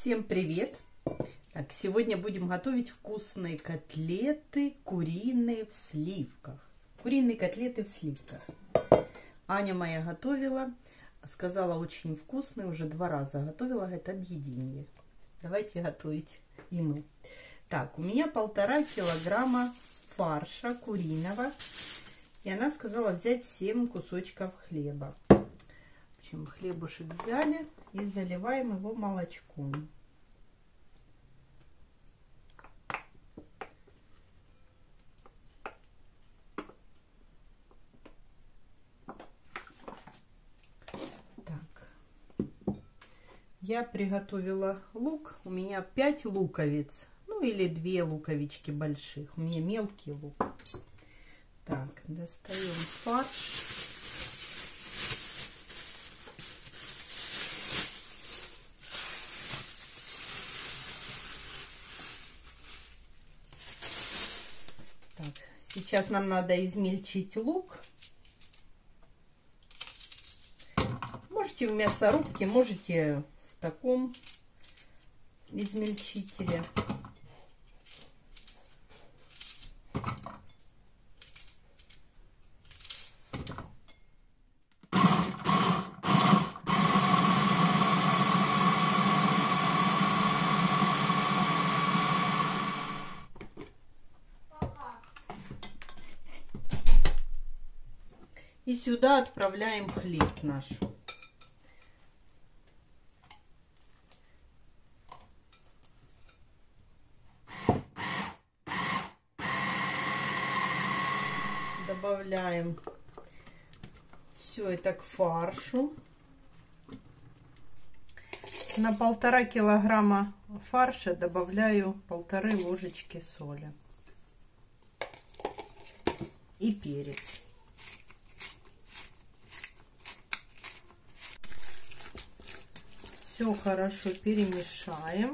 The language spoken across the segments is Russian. Всем привет! Так, сегодня будем готовить вкусные котлеты куриные в сливках. Куриные котлеты в сливках. Аня моя готовила, сказала, очень вкусные, уже два раза готовила это объединение. Давайте готовить и мы. Так, у меня 1,5 килограмма фарша куриного. И она сказала взять 7 кусочков хлеба. В общем, хлебушек взяли и заливаем его молочком. Я приготовила лук. У меня 5 луковиц. Ну или 2 луковички больших. У меня мелкий лук. Так, достаем фарш. Так, сейчас нам надо измельчить лук. Можете в мясорубке, можете в таком измельчителе. И сюда отправляем хлеб наш. Добавляем все это к фаршу. На 1,5 килограмма фарша добавляю 1,5 ложечки соли и перец. Все хорошо перемешаем.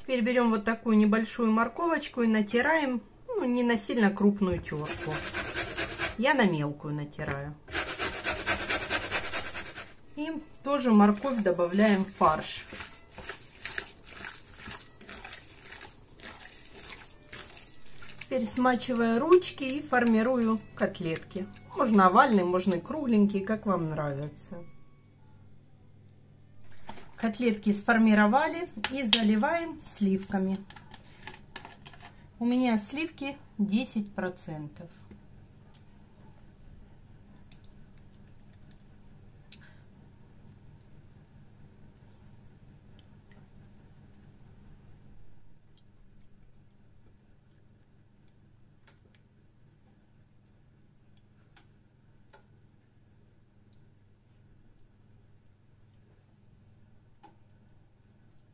Теперь берем вот такую небольшую морковочку и натираем. Ну, не на сильно крупную терку. Я на мелкую натираю. И тоже морковь добавляем в фарш. Теперь смачиваю ручки и формирую котлетки. Можно овальные, можно кругленькие, как вам нравится. Котлетки сформировали и заливаем сливками. У меня сливки 10%.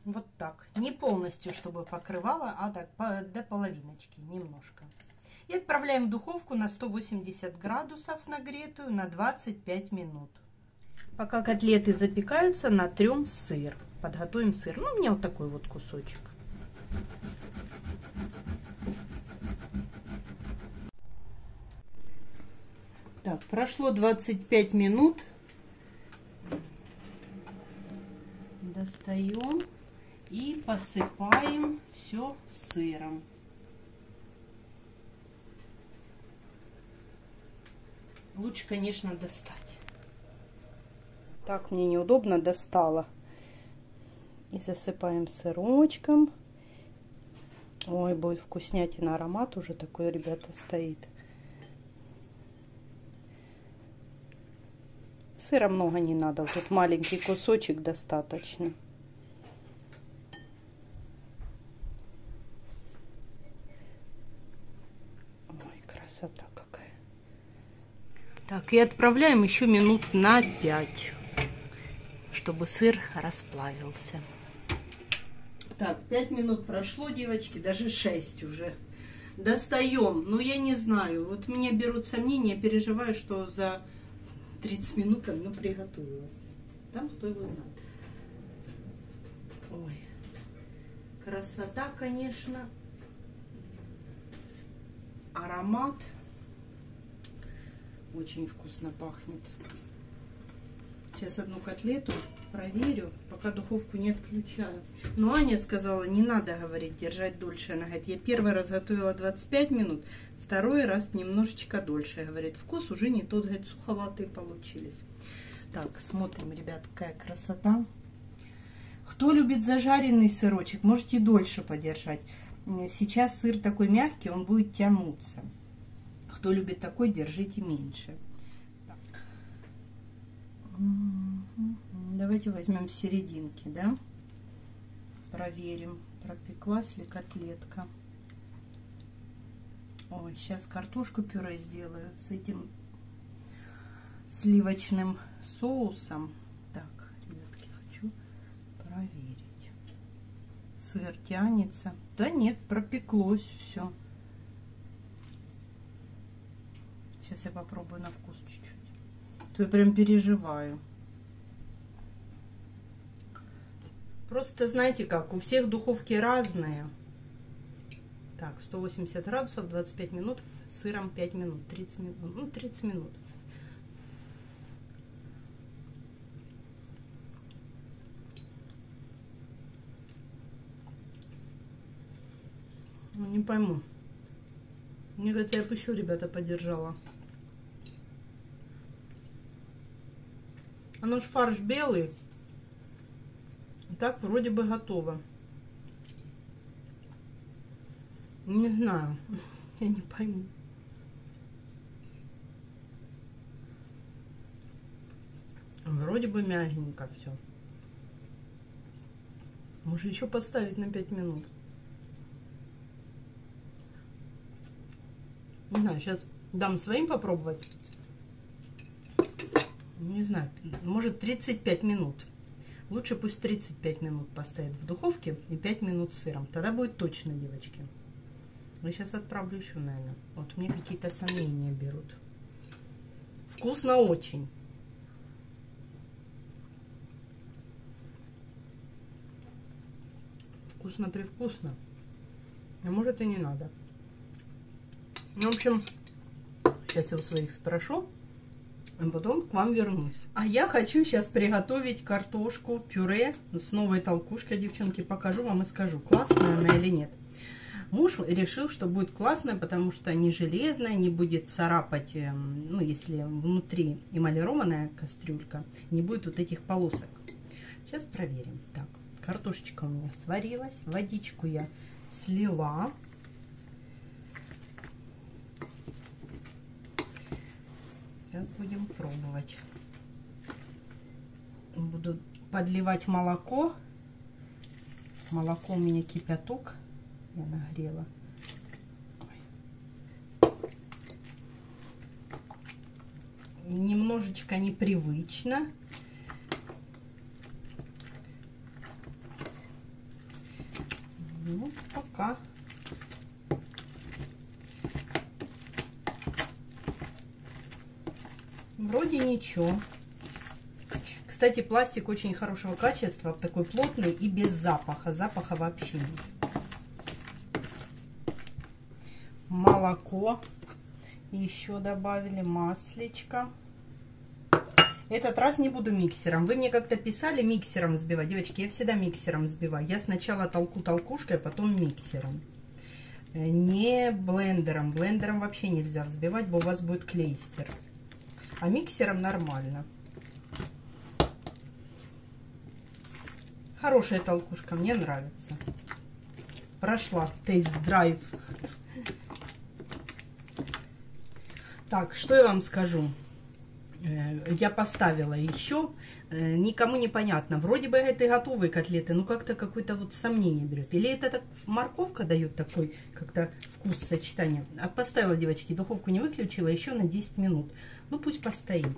Вот так. Не полностью, чтобы покрывало, а так до половиночки, немножко. И отправляем в духовку на 180 градусов нагретую на 25 минут. Пока котлеты запекаются, натрем сыр. Подготовим сыр. Ну, у меня вот такой вот кусочек. Так, прошло 25 минут. Достаем. И посыпаем все сыром. Лучше, конечно, достать. Так мне неудобно, достала. И засыпаем сырочком. Ой, будет вкуснятина, аромат уже такой, ребята, стоит. Сыра много не надо, тут маленький кусочек достаточно. Красота какая. Так, и отправляем еще минут на 5, чтобы сыр расплавился. Так, 5 минут прошло, девочки, даже 6 уже. Достаем, ну я не знаю, вот меня берут сомнения, я переживаю, что за 30 минут оно приготовилось. Там кто его знает. Ой, красота, конечно. Аромат очень вкусно пахнет. Сейчас одну котлету проверю, пока духовку не отключаю. Но Аня сказала, не надо, говорить, держать дольше. Она говорит, я первый раз готовила 25 минут, второй раз немножечко дольше. Говорит, вкус уже не тот, говорит, суховатые получились. Так, смотрим, ребят, какая красота. Кто любит зажаренный сырочек, можете дольше подержать. Сейчас сыр такой мягкий, он будет тянуться. Кто любит такой, держите меньше. Давайте возьмем серединки, да? Проверим, пропеклась ли котлетка. Ой, сейчас картошку пюре сделаю с этим сливочным соусом. Так, ребятки, хочу проверить. Сыр тянется. Да нет, пропеклось все. Сейчас я попробую на вкус чуть-чуть. То я прям переживаю. Просто знаете как, у всех духовки разные. Так, 180 градусов, 25 минут, сыром 5 минут, 30 минут, ну 30 минут. Ну, не пойму. Мне кажется, я бы еще, ребята, подержала. Оно ж фарш белый. Так вроде бы готово. Не знаю. Я не пойму. Вроде бы мягенько все. Может еще поставить на 5 минут. Не знаю, сейчас дам своим попробовать. Не знаю, может 35 минут. Лучше пусть 35 минут поставят в духовке и 5 минут сыром. Тогда будет точно, девочки. Я сейчас отправлю еще, наверное. Вот мне какие-то сомнения берут. Вкусно очень. Вкусно-привкусно. А может и не надо. Ну, в общем, сейчас я у своих спрошу. А потом к вам вернусь. А я хочу сейчас приготовить картошку пюре с новой толкушкой. Девчонки, покажу вам и скажу, классная она или нет. Муж решил, что будет классная, потому что не железная, не будет царапать, ну, если внутри эмалированная кастрюлька, не будет вот этих полосок. Сейчас проверим. Так, картошечка у меня сварилась, водичку я слила. Сейчас будем пробовать. Буду подливать молоко. Молоко у меня кипяток. Я нагрела. Ой. Немножечко непривычно. Ну, пока. Вроде ничего. Кстати, пластик очень хорошего качества, такой плотный и без запаха. Запаха вообще нет. Молоко еще добавили, маслечко. Этот раз не буду миксером. Вы мне как-то писали миксером взбивать. Девочки, я всегда миксером взбиваю. Я сначала толку толкушкой, а потом миксером. Не блендером. Блендером вообще нельзя взбивать, бо у вас будет клейстер. А миксером нормально. Хорошая толкушка, мне нравится. Прошла тест-драйв. Так, что я вам скажу? Я поставила еще. Никому не понятно. Вроде бы это и готовые котлеты, но как-то какое-то вот сомнение берет. Или это так морковка дает такой как-то вкус сочетания. А поставила, девочки, духовку не выключила еще на 10 минут. Ну пусть постоит.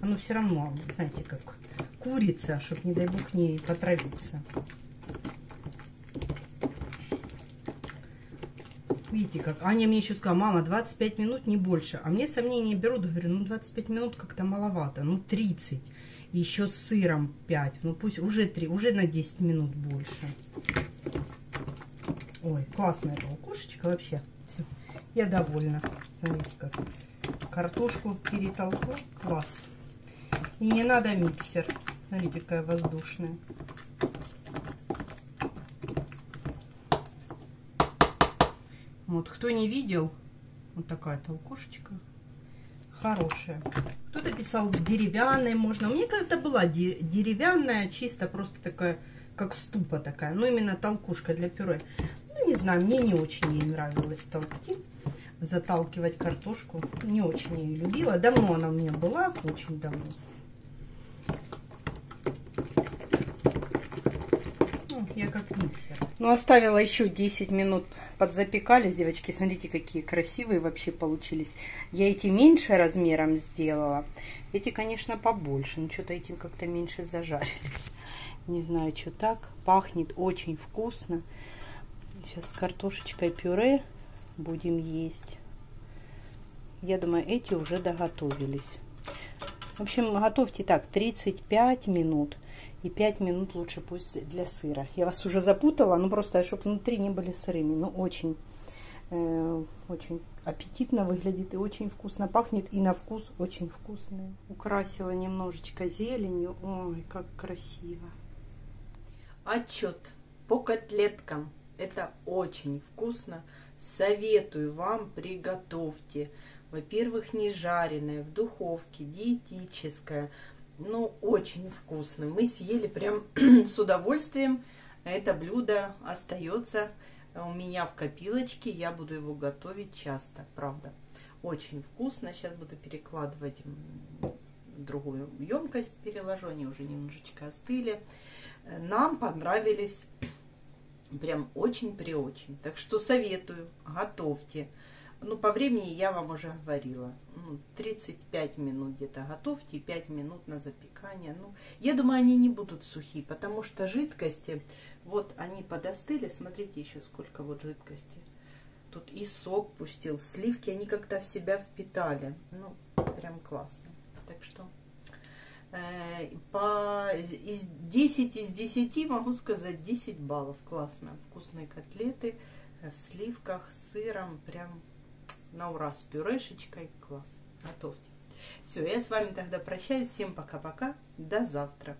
Оно все равно, знаете, как курица, чтобы, не дай бог, не потравиться. Видите, как Аня мне еще сказала, мама, 25 минут, не больше. А мне сомнения берут, говорю, ну 25 минут как-то маловато, ну 30. Еще с сыром 5, ну пусть уже 3, уже на 10 минут больше. Ой, классная толкушечка вообще. Все, я довольна. Смотрите, как картошку перетолку, класс. И не надо миксер. Смотрите, какая воздушная. Вот, кто не видел, вот такая толкушечка. Хорошая. Кто-то писал, в деревянной можно. У меня когда-то была деревянная, чисто просто такая, как ступа такая. Ну, именно толкушка для пюре. Ну, не знаю, мне не очень ей нравилось толкти, заталкивать картошку. Не очень ее любила. Давно она у меня была, очень давно. Я как миксер. Ну, оставила еще 10 минут, подзапекались, девочки. Смотрите, какие красивые вообще получились. Я эти меньше размером сделала. Эти, конечно, побольше. Но что-то этим как-то меньше зажарили. Не знаю, что так. Пахнет очень вкусно. Сейчас с картошечкой пюре будем есть. Я думаю, эти уже доготовились. В общем, готовьте так 35 минут. И 5 минут лучше пусть для сыра. Я вас уже запутала, ну просто, чтобы внутри не были сырыми. Ну, очень, очень аппетитно выглядит и очень вкусно пахнет. И на вкус очень вкусный. Украсила немножечко зеленью. Ой, как красиво. Отчет по котлеткам. Это очень вкусно. Советую вам, приготовьте. Во-первых, не жареное, в духовке, диетическое. Ну, очень вкусно. Мы съели прям с удовольствием. Это блюдо остается у меня в копилочке. Я буду его готовить часто, правда. Очень вкусно. Сейчас буду перекладывать в другую емкость. Переложу, они уже немножечко остыли. Нам понравились прям очень-преочень. Так что советую, готовьте. Ну, по времени я вам уже говорила. 35 минут где-то готовьте, 5 минут на запекание. Ну, я думаю, они не будут сухие, потому что жидкости, вот они подостыли. Смотрите еще сколько вот жидкости. Тут и сок пустил, сливки, они как-то в себя впитали. Ну, прям классно. Так что по 10 из 10 могу сказать 10 баллов. Классно. Вкусные котлеты в сливках, с сыром, прям... На ура, с пюрешечкой. Класс. Готовьте. Все, я с вами тогда прощаюсь. Всем пока-пока. До завтра.